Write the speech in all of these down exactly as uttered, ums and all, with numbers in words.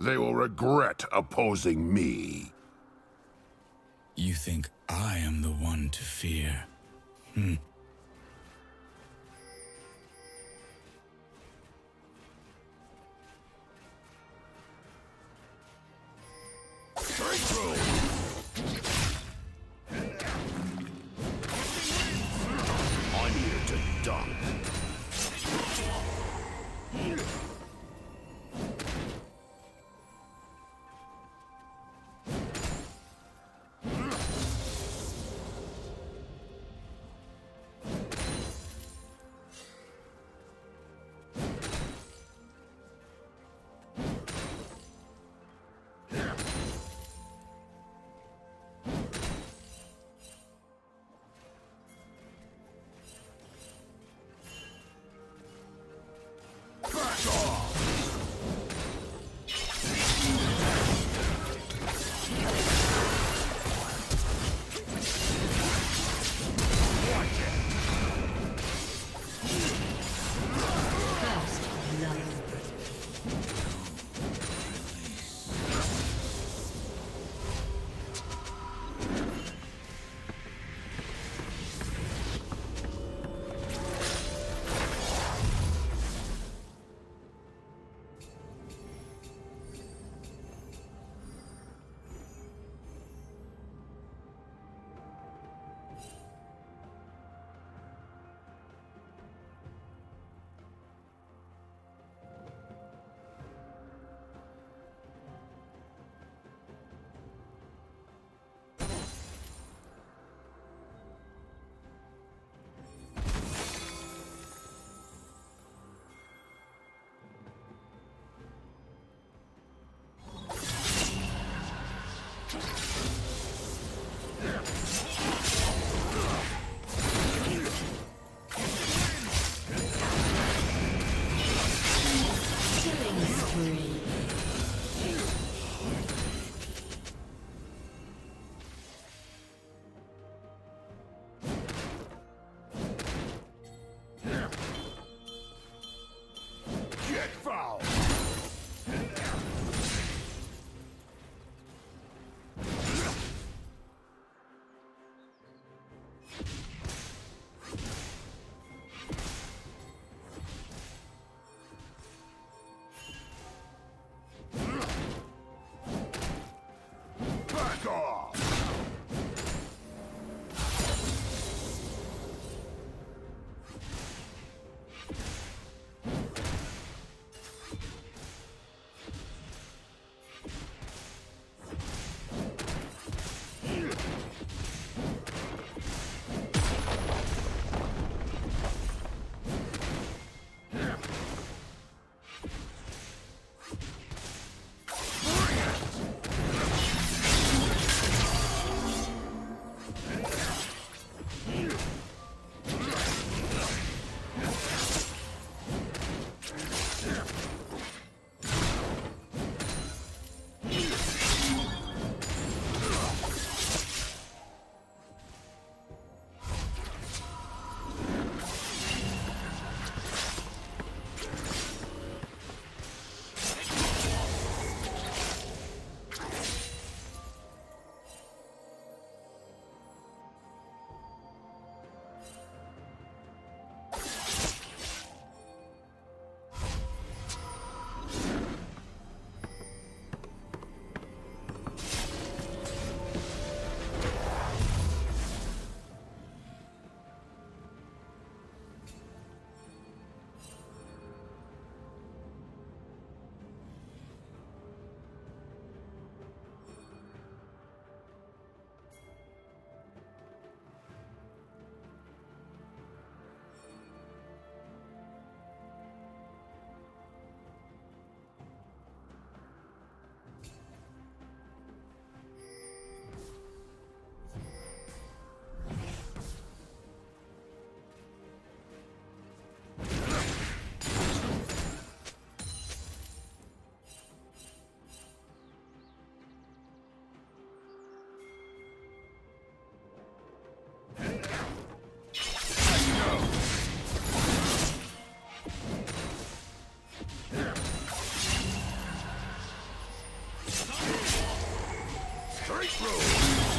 They will regret opposing me. You think I am the one to fear? Hmm. straight road.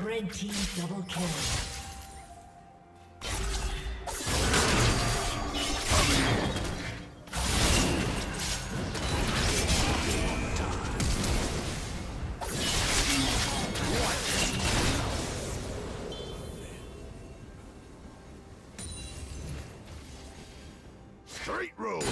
Red team double kill. Straight road.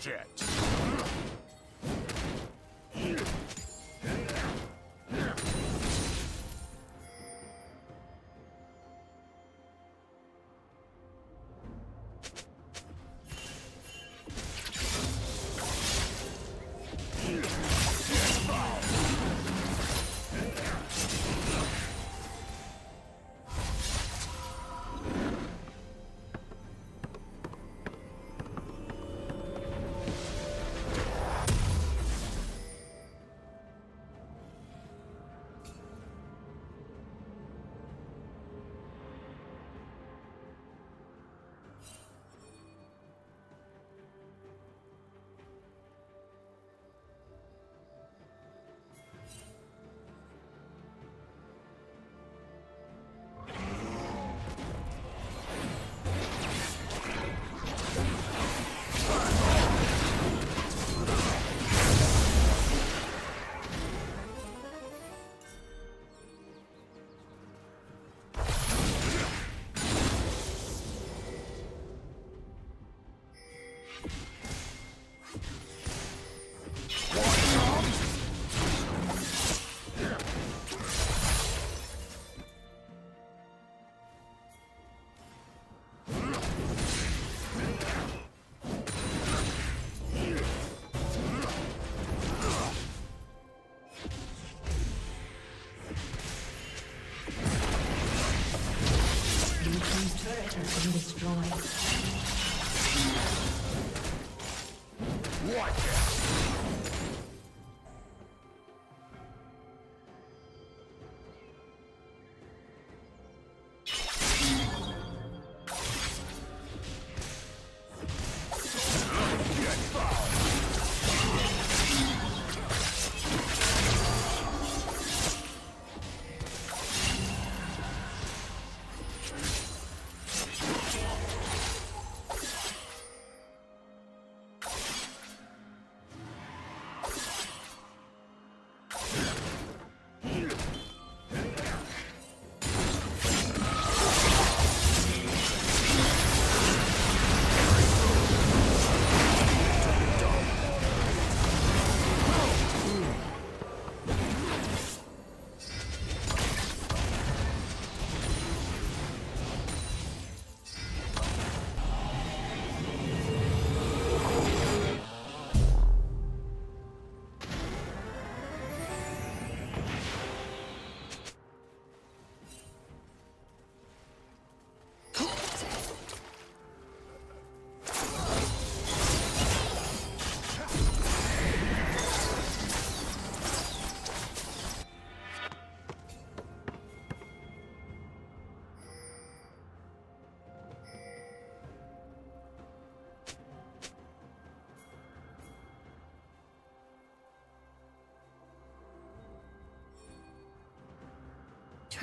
Jet.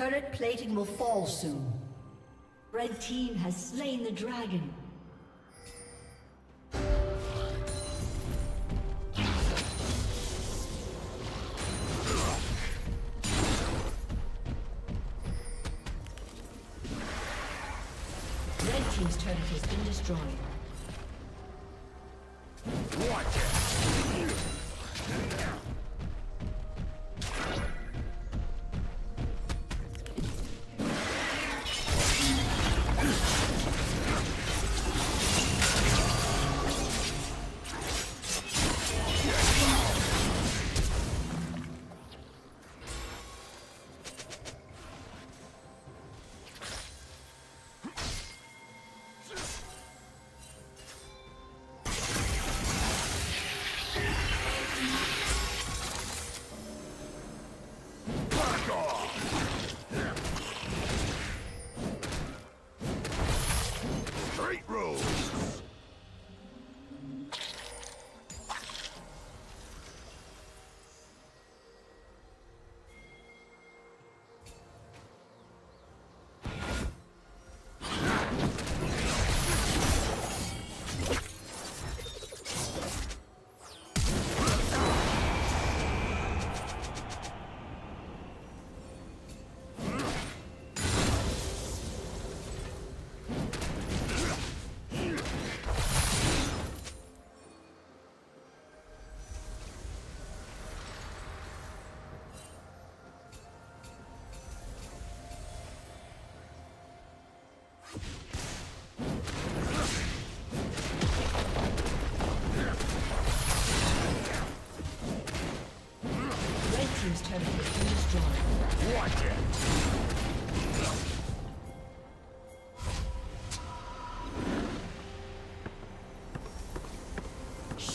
Turret plating will fall soon. Red team has slain the dragon. Red team's turret has been destroyed.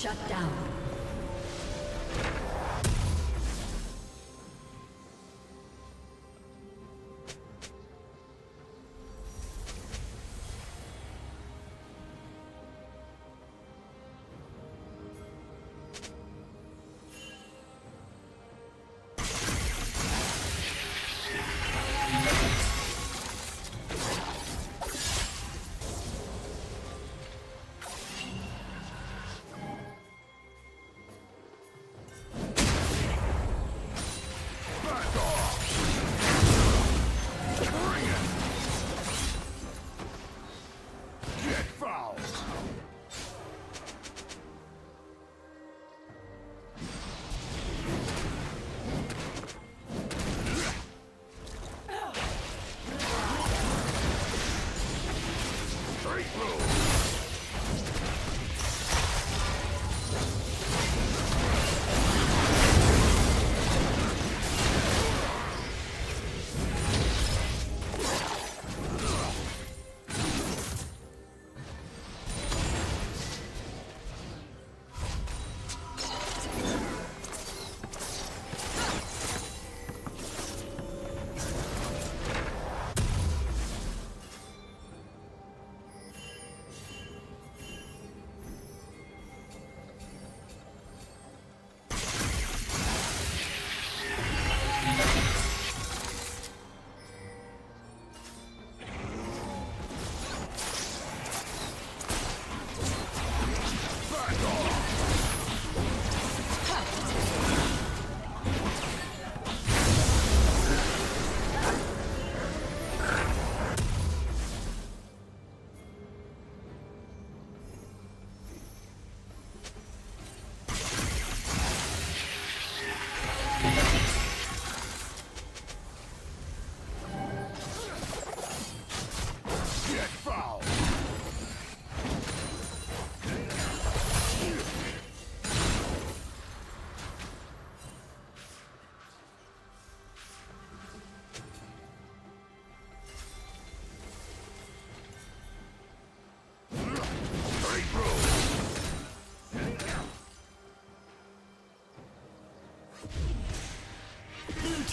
Shut down.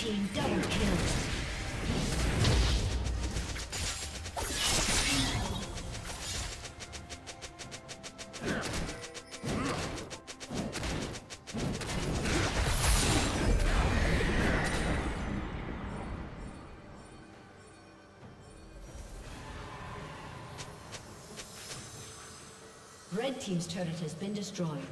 team double kills. Red team's turret has been destroyed.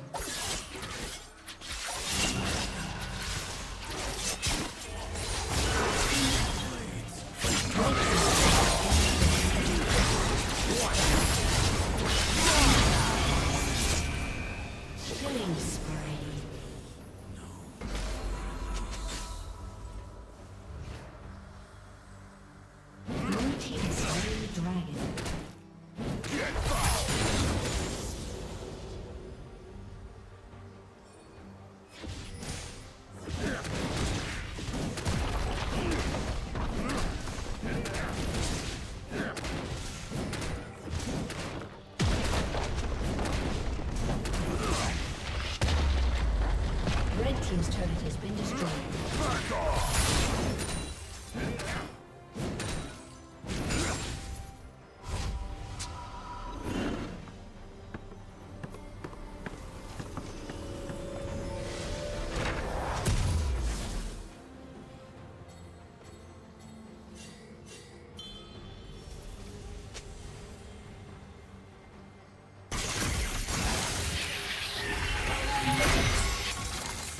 Team's turret has been destroyed. Back off!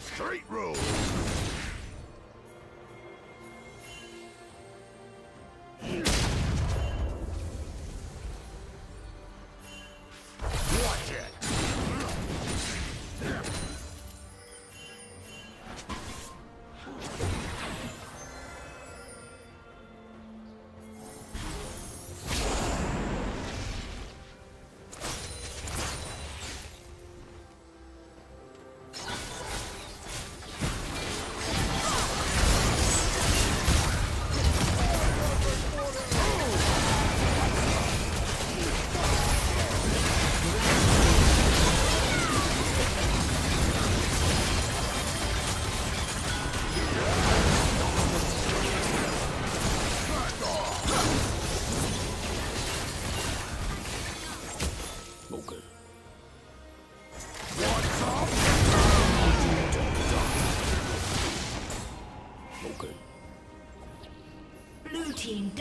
Straight roll.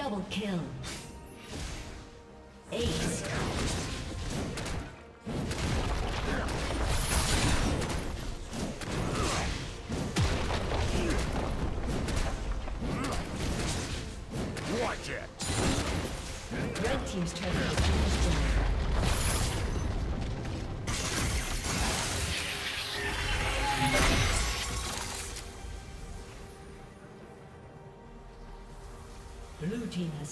Double kill. Ace. Watch it. Red team's turn is destroyed. Blue team has